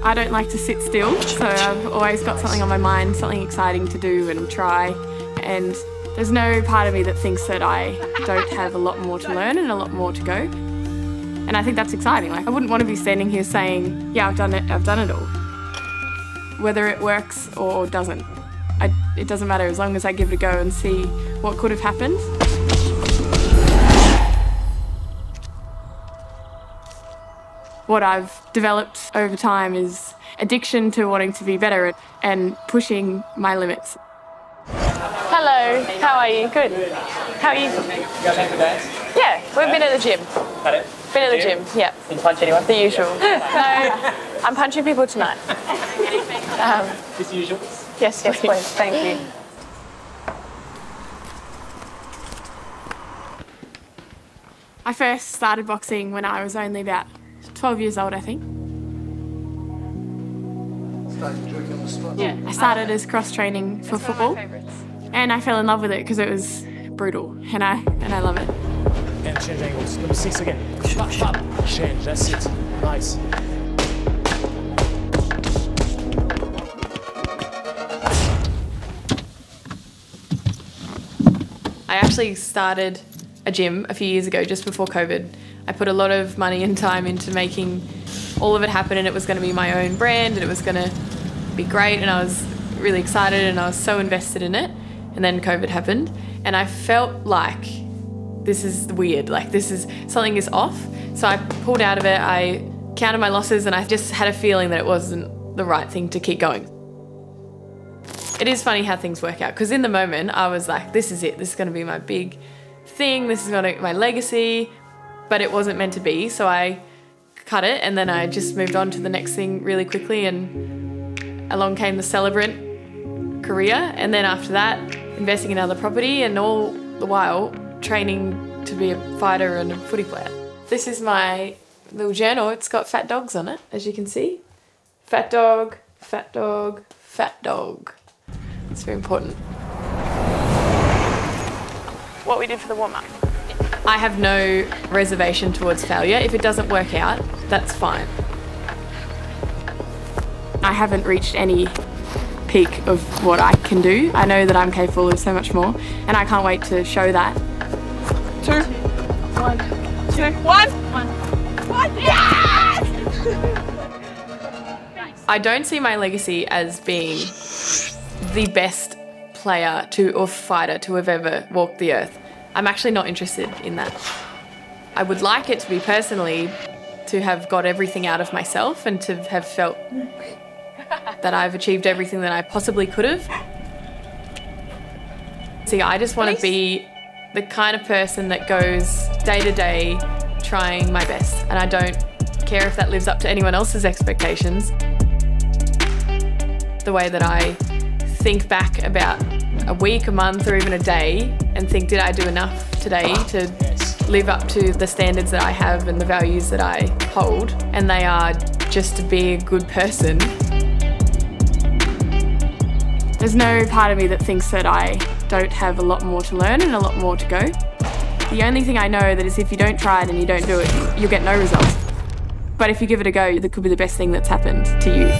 I don't like to sit still, so I've always got something on my mind, something exciting to do and try, and there's no part of me that thinks that I don't have a lot more to learn and a lot more to go. And I think that's exciting. Like, I wouldn't want to be standing here saying, yeah, I've done it all. Whether it works or doesn't, it doesn't matter as long as I give it a go and see what could have happened. What I've developed over time is addiction to wanting to be better and pushing my limits. Hello, how are you? Good. How are you? You guys have a dance? Yeah, we've been at the gym. Had it? Been at the gym, yeah. Didn't punch anyone? The usual. No, I'm punching people tonight. As usual? Yes, yes, please. Thank you. I first started boxing when I was only about 12 years old, I think. Yeah. I started as cross-training for football, and I fell in love with it because it was brutal, and I love it. And change angles. Number 6 again. Change, that's it. Nice. I actually started a gym a few years ago, just before COVID. I put a lot of money and time into making all of it happen, and it was going to be my own brand and it was going to be great, and I was really excited and I was so invested in it. And then COVID happened and I felt like this is weird, like something is off. So I pulled out of it, I counted my losses, and I just had a feeling that it wasn't the right thing to keep going. It is funny how things work out, because in the moment I was like, this is it, this is going to be my big thing, this is going to be my legacy, but it wasn't meant to be, so I cut it and then I just moved on to the next thing really quickly, and along came the Celebrant career, and then after that investing in other property, and all the while training to be a fighter and a footy player. This is my little journal, it's got fat dogs on it, as you can see. Fat dog, fat dog, fat dog. It's very important. What we did for the warm-up. I have no reservation towards failure. If it doesn't work out, that's fine. I haven't reached any peak of what I can do. I know that I'm capable of so much more, and I can't wait to show that. 2, 1, 2, 1, 1. Yes! I don't see my legacy as being the best player or fighter to have ever walked the earth. I'm actually not interested in that. I would like it to be personally to have got everything out of myself and to have felt that I've achieved everything that I possibly could have. See, I just want to be the kind of person that goes day to day trying my best, and I don't care if that lives up to anyone else's expectations. The way that I think back about a week, a month, or even a day, and think, did I do enough today to live up to the standards that I have and the values that I hold? And they are just to be a good person. There's no part of me that thinks that I don't have a lot more to learn and a lot more to go. The only thing I know that is if you don't try it and you don't do it, you'll get no results. But if you give it a go, that could be the best thing that's happened to you.